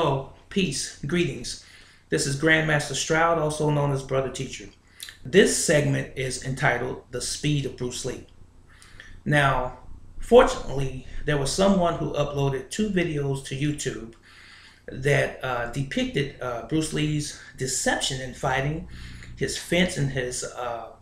Hello, peace, greetings. This is Grandmaster Stroud, also known as Brother Teacher. This segment is entitled The Speed of Bruce Lee. Now, fortunately, there was someone who uploaded two videos to YouTube that depicted Bruce Lee's deception in fighting, his feints and his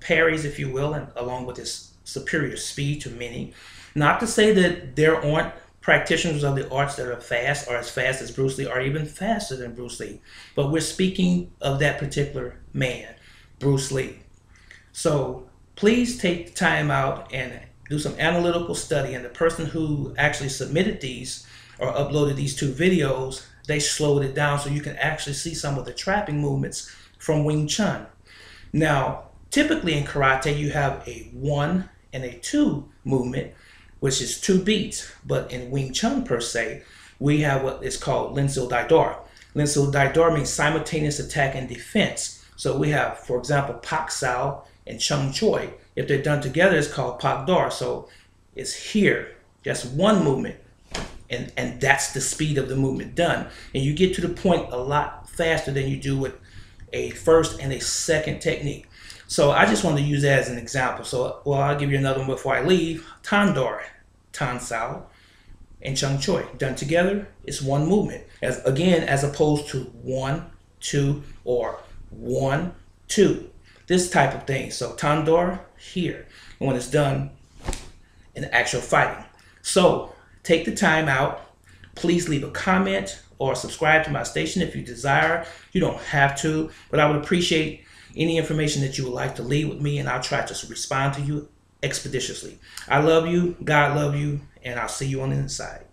parries, if you will, and along with his superior speed to many. Not to say that there aren't practitioners of the arts that are fast or as fast as Bruce Lee or even faster than Bruce Lee. But we're speaking of that particular man, Bruce Lee. So please take the time out and do some analytical study. And the person who actually submitted these or uploaded these two videos, they slowed it down so you can actually see some of the trapping movements from Wing Chun. Now, typically in karate, you have a 1 and a 2 movement, which is 2 beats, but in Wing Chun per se, we have what is called Lin Sil Dai Da. Lin Sil Dai Da means simultaneous attack and defense. So we have, for example, Pak Sao and Chung Choi. If they're done together, it's called Pak Da. So it's here, just one movement, and that's the speed of the movement done. And you get to the point a lot faster than you do with a first and a second technique. So I just want to use that as an example. So, well, I'll give you another one before I leave. Tan Sao, and Chung Choi. Done together, it's one movement. As opposed to 1, 2, or 1, 2. This type of thing. So Tan here. And when it's done in actual fighting. So take the time out. Please leave a comment or subscribe to my station if you desire. You don't have to, but I would appreciate any information that you would like to leave with me, and I'll try to respond to you expeditiously. I love you, God love you, and I'll see you on the inside.